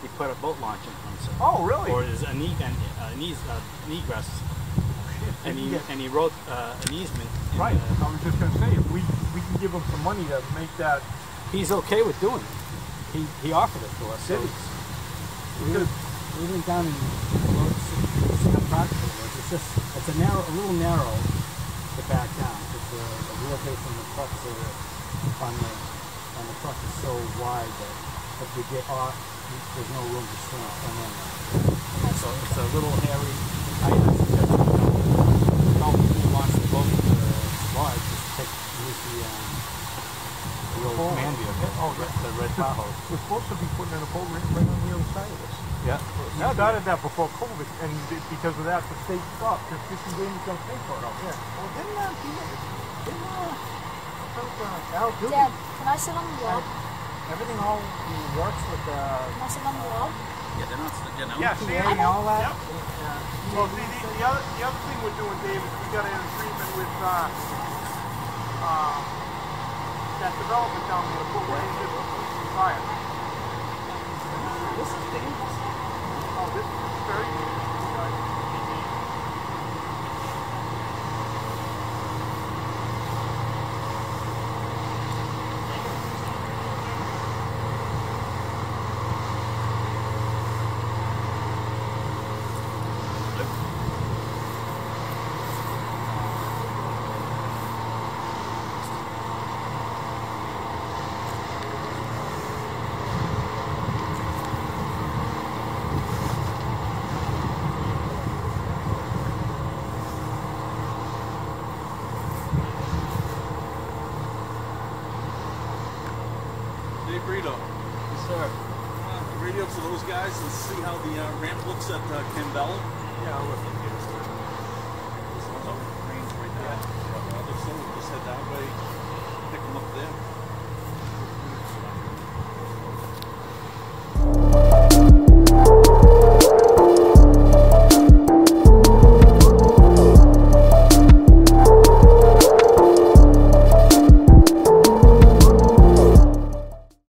They put a boat launch in Hunza. Oh, really? Or there's an egress. And he, yeah. And he wrote an easement. Right. I was just going to say, if we can give him some money to make that. He's okay with doing it. He offered it to us. So we went down in it's just, it's a narrow, a little narrow to back down because the wheelbase on the trucks are, on the truck is so wide that if you get off, there's no room to swim up and in. So it's a little hairy. We're supposed to be putting in a boat right on the other side of this. Yeah. Now started that before COVID, and because of that, the state stopped. Because fishing games don't pay for it out there. Well, didn't Dad, can I sit on the log? Everything all works with the... Can I sit on the log? Yeah, they're not... You know, yeah, see, and all that. Yep. Well, see, the other thing we're doing, Dave, is we got an agreement with... that development down there, put right into the fire. This is dangerous. Oh, this is very dangerous. Radio to those guys and see how the ramp looks at Kimball. Yeah,